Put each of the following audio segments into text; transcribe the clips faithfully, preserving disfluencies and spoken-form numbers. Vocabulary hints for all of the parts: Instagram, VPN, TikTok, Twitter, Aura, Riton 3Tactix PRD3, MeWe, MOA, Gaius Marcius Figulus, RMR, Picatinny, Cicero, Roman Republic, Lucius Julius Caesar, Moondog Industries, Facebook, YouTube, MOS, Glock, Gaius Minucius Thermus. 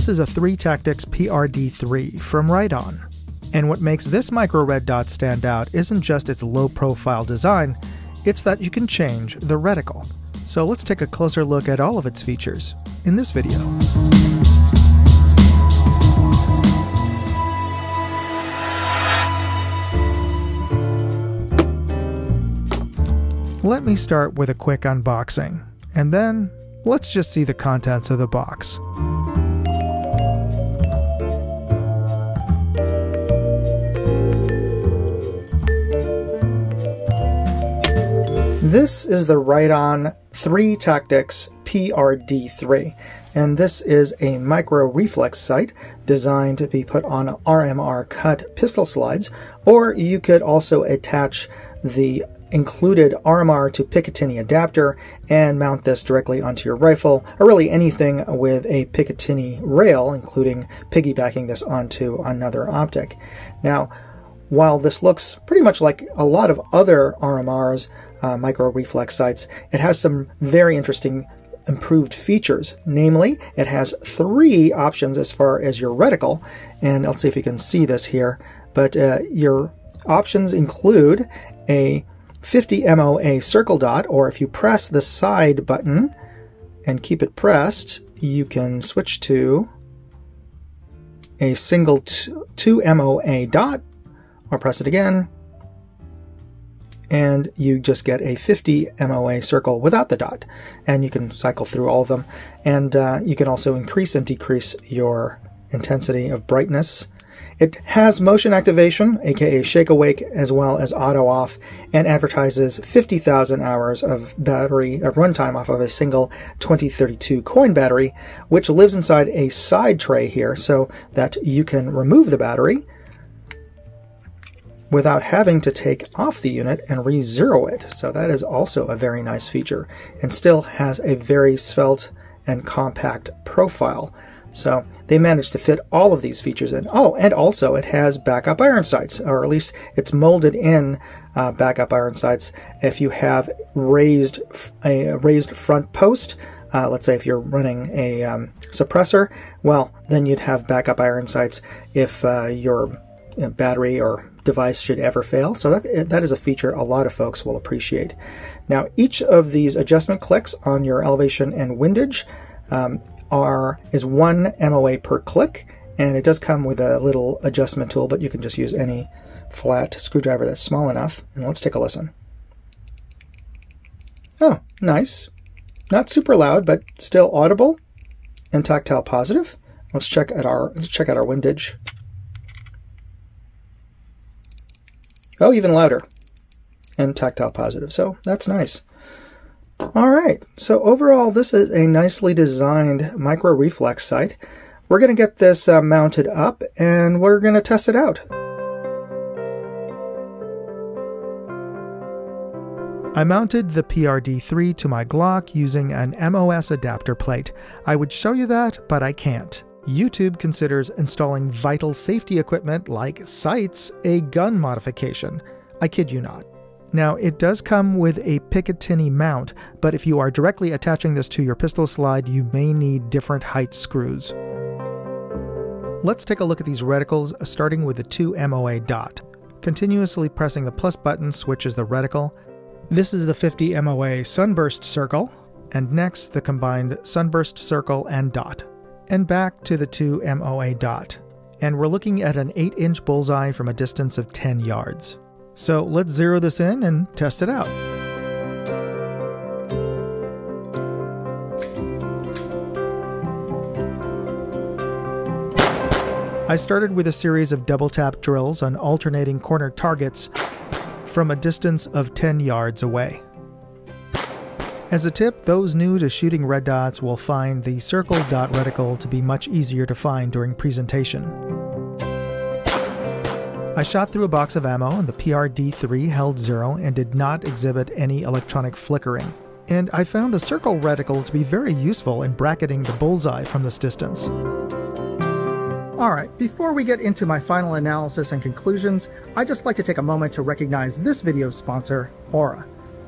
This is a three tactix P R D three from Riton. And what makes this micro red dot stand out isn't just its low profile design, it's that you can change the reticle. So let's take a closer look at all of its features in this video. Let me start with a quick unboxing, and then let's just see the contents of the box. This is the Riton three tactix P R D three, and this is a micro reflex sight designed to be put on R M R cut pistol slides, or you could also attach the included R M R to Picatinny adapter and mount this directly onto your rifle, or really anything with a Picatinny rail, including piggybacking this onto another optic. Now, while this looks pretty much like a lot of other R M Rs, Uh, micro reflex sights, it has some very interesting improved features. Namely, it has three options as far as your reticle, and let's see if you can see this here, but uh, your options include a fifty M O A circle dot, or if you press the side button and keep it pressed, you can switch to a single two M O A dot, or press it again and you just get a fifty M O A circle without the dot, and you can cycle through all of them. And uh, you can also increase and decrease your intensity of brightness. It has motion activation, aka shake awake, as well as auto off, and advertises fifty thousand hours of battery of runtime off of a single twenty thirty-two coin battery, which lives inside a side tray here, so that you can remove the battery without having to take off the unit and re-zero it. So that is also a very nice feature, and still has a very svelte and compact profile. So they managed to fit all of these features in. Oh, and also it has backup iron sights, or at least it's molded in uh, backup iron sights. If you have raised a raised front post, Uh, let's say if you're running a um, suppressor, well, then you'd have backup iron sights if uh, your battery or device should ever fail. So that, that is a feature a lot of folks will appreciate. Now, each of these adjustment clicks on your elevation and windage um, are is one M O A per click, and it does come with a little adjustment tool, but you can just use any flat screwdriver that's small enough. And let's take a listen. Oh, nice. Not super loud, but still audible and tactile positive. Let's check at our let's check out our windage. Oh, even louder and tactile positive. So that's nice. All right. So overall, this is a nicely designed micro reflex sight. We're going to get this uh, mounted up and we're going to test it out. I mounted the P R D three to my Glock using an M O S adapter plate. I would show you that, but I can't. YouTube considers installing vital safety equipment like sights a gun modification. I kid you not. Now, it does come with a Picatinny mount, but if you are directly attaching this to your pistol slide, you may need different height screws. Let's take a look at these reticles, starting with the two M O A dot. Continuously pressing the plus button switches the reticle. This is the fifty M O A sunburst circle, and next the combined sunburst circle and dot. And back to the two M O A dot. And we're looking at an eight inch bullseye from a distance of ten yards. So let's zero this in and test it out. I started with a series of double tap drills on alternating corner targets from a distance of ten yards away. As a tip, those new to shooting red dots will find the circle dot reticle to be much easier to find during presentation. I shot through a box of ammo and the P R D three held zero and did not exhibit any electronic flickering. And I found the circle reticle to be very useful in bracketing the bullseye from this distance. Alright, before we get into my final analysis and conclusions, I'd just like to take a moment to recognize this video's sponsor, Aura.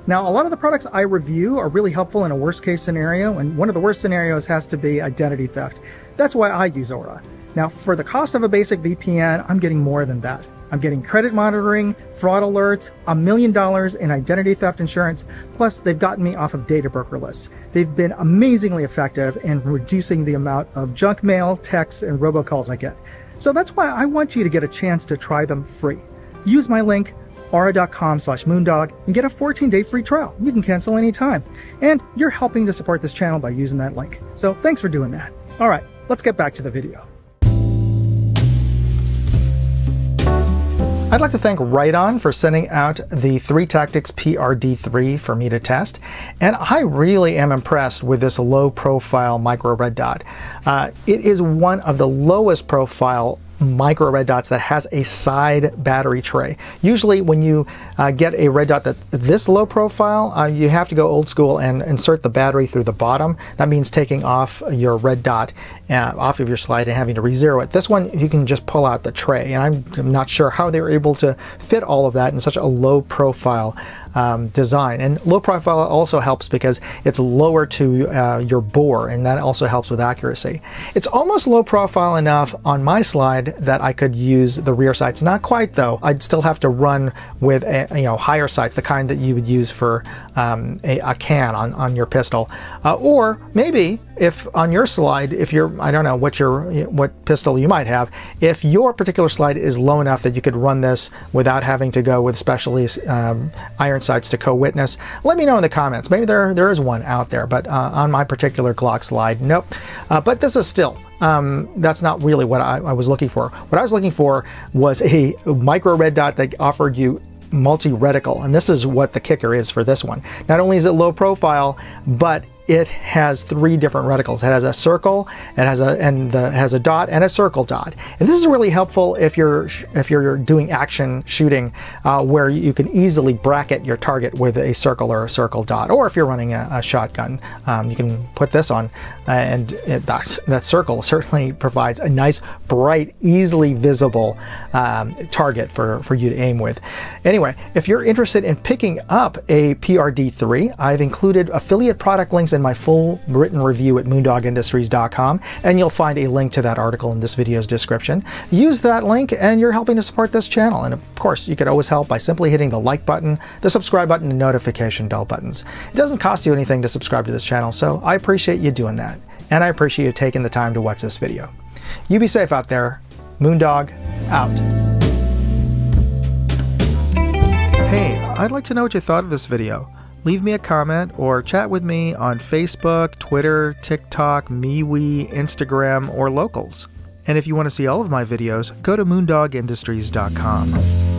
Now, a lot of the products I review are really helpful in a worst case scenario, and one of the worst scenarios has to be identity theft. That's why I use Aura. Now, for the cost of a basic V P N, I'm getting more than that. I'm getting credit monitoring, fraud alerts, a million dollars in identity theft insurance, plus they've gotten me off of data broker lists. They've been amazingly effective in reducing the amount of junk mail, texts, and robocalls I get. So that's why I want you to get a chance to try them free. Use my link, aura dot com slash moondog, and get a fourteen day free trial. You can cancel anytime. And you're helping to support this channel by using that link. So thanks for doing that. All right, let's get back to the video. I'd like to thank Riton for sending out the three tactix P R D three for me to test, and I really am impressed with this low-profile micro red dot. Uh, it is one of the lowest-profile micro red dots that has a side battery tray. Usually, when you uh, get a red dot that's this low profile, uh, you have to go old school and insert the battery through the bottom. That means taking off your red dot uh, off of your slide and having to re-zero it. This one, you can just pull out the tray, and I'm, I'm not sure how they were able to fit all of that in such a low profile um, design. And low profile also helps because it's lower to uh, your bore, and that also helps with accuracy. It's almost low profile enough on my slide that I could use the rear sights. Not quite though. I'd still have to run with a, you know, higher sights, the kind that you would use for um, a, a can on, on your pistol. Uh, or maybe if on your slide, if you're, I don't know what your what pistol you might have, if your particular slide is low enough that you could run this without having to go with specially um, iron sights to co-witness, let me know in the comments. Maybe there there is one out there, but uh, on my particular Glock slide, nope. Uh, but this is still. Um, that's not really what I, I was looking for. What I was looking for was a micro red dot that offered you multi-reticle, and this is what the kicker is for this one. Not only is it low profile, but it has three different reticles. It has a circle, it has a and the has a dot and a circle dot. And this is really helpful if you're if you're doing action shooting, uh, where you can easily bracket your target with a circle or a circle dot. Or if you're running a, a shotgun, um, you can put this on, and it, that that circle certainly provides a nice, bright, easily visible um, target for for you to aim with. Anyway, if you're interested in picking up a P R D three, I've included affiliate product links in my full written review at moondog industries dot com, and you'll find a link to that article in this video's description. Use that link and you're helping to support this channel, and of course you could always help by simply hitting the like button, the subscribe button, and notification bell buttons. It doesn't cost you anything to subscribe to this channel, so I appreciate you doing that, and I appreciate you taking the time to watch this video. You be safe out there. Moondog out. Hey, I'd like to know what you thought of this video. Leave me a comment or chat with me on Facebook, Twitter, TikTok, MeWe, Instagram, or Locals. And if you want to see all of my videos, go to moondog industries dot com.